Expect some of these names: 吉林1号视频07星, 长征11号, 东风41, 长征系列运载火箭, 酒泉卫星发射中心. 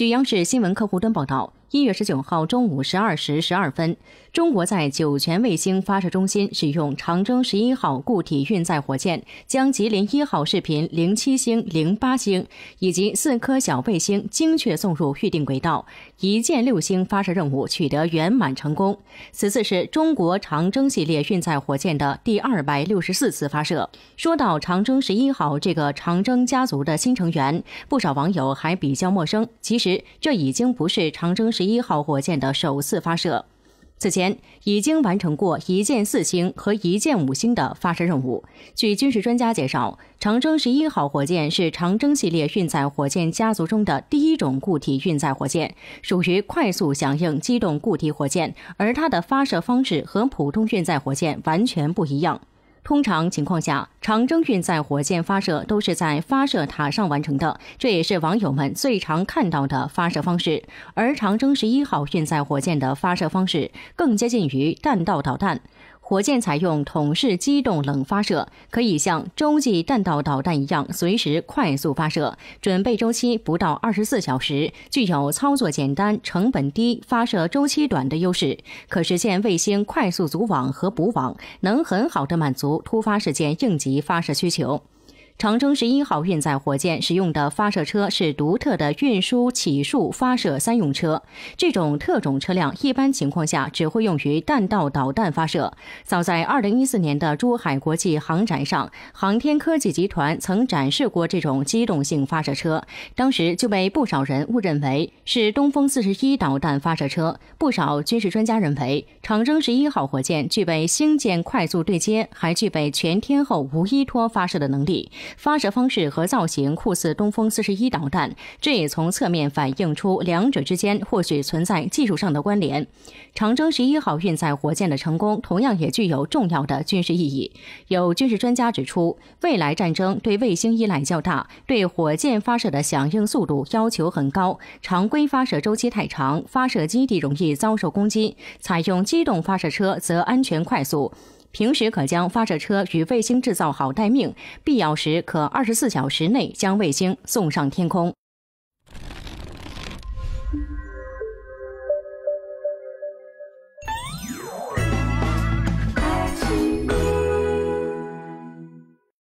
据央视新闻客户端报道，1月19号中午12时12分，中国在酒泉卫星发射中心使用长征11号固体运载火箭，将吉林1号视频07星、08星以及4颗小卫星精确送入预定轨道，一箭6星发射任务取得圆满成功。此次是中国长征系列运载火箭的第264次发射。说到长征11号这个长征家族的新成员，不少网友还比较陌生。其实这已经不是长征11号火箭的首次发射，此前已经完成过一箭4星和一箭5星的发射任务。据军事专家介绍，长征11号火箭是长征系列运载火箭家族中的第一种固体运载火箭，属于快速响应机动固体火箭，而它的发射方式和普通运载火箭完全不一样。通常情况下，长征运载火箭发射都是在发射塔上完成的，这也是网友们最常看到的发射方式。而长征11号运载火箭的发射方式更接近于弹道导弹，火箭采用桶式机动冷发射，可以像洲际弹道导弹一样随时快速发射，准备周期不到24小时，具有操作简单、成本低、发射周期短的优势，可实现卫星快速组网和补网，能很好地满足突发事件应急发射需求。长征11号运载火箭使用的发射车是独特的运输起束发射三用车，这种特种车辆一般情况下只会用于弹道导弹发射。早在2014年的珠海国际航展上，航天科技集团曾展示过这种机动性发射车，当时就被不少人误认为是东风41导弹发射车。不少军事专家认为，长征11号火箭具备星舰快速对接，还具备全天候无依托发射的能力。发射方式和造型酷似东风41导弹，这也从侧面反映出两者之间或许存在技术上的关联。长征11号运载火箭的成功同样也具有重要的军事意义。有军事专家指出，未来战争对卫星依赖较大，对火箭发射的响应速度要求很高，常规发射周期太长，发射基地容易遭受攻击，采用机动发射车则安全快速。平时可将发射车与卫星制造好待命，必要时可24小时内将卫星送上天空。